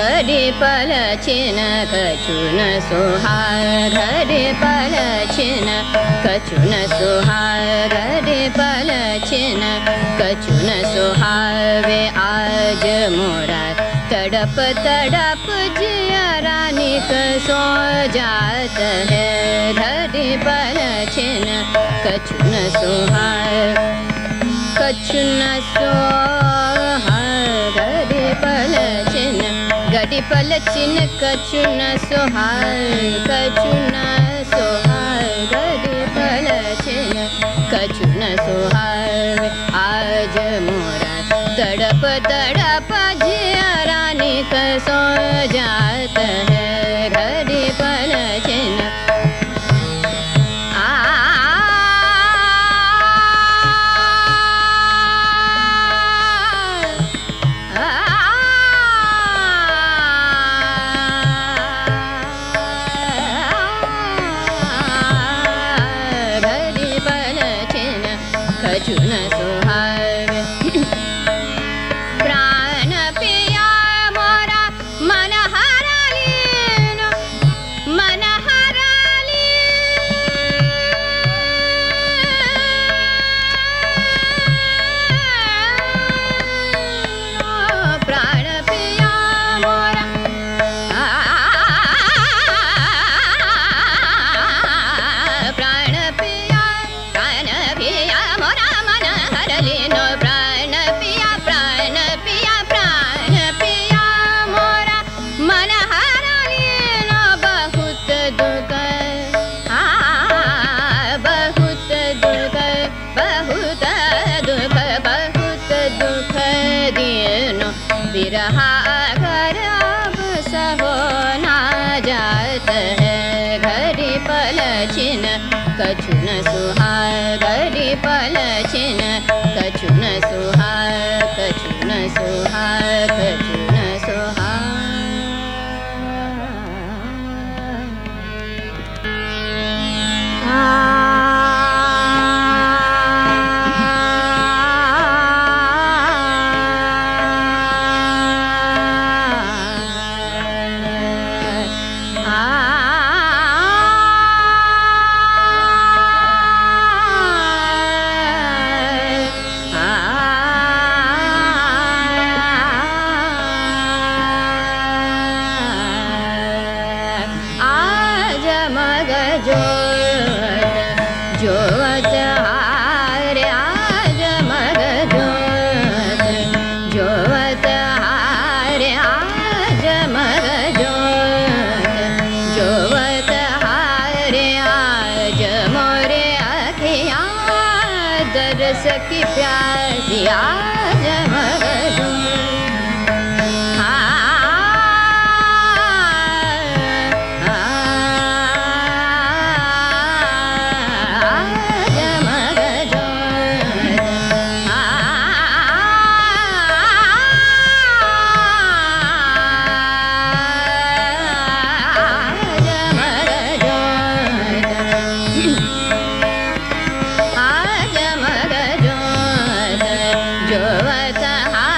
Ghadi palachina kachuna suhar, ghadi palachina kachuna suhar, ghadi palachina kachuna suhar. Ve aaj mora tadap tadap jiya rani ka so jaat hai, ghadi palachina kachuna suhar, kachuna suhar, ghadi palachina. Ghadi palachina kachuna sohar, ghadi palachina kachuna sohar. Aaj mora tadap tadap jiya rani ka so jaat hai, ghadi palachina. Kachuna sohar, pran piya mora man hara lena, pran piya mora. बिरहा घर अब सहो ना जात है, घड़ी पलछिन कछुन सुहार, घड़ी पलछिन कछुन सुहार, कछुन सुहार, कछुन सुहार. सखी प्यासिया जमग जो जमग जो जमग जो जमग जो.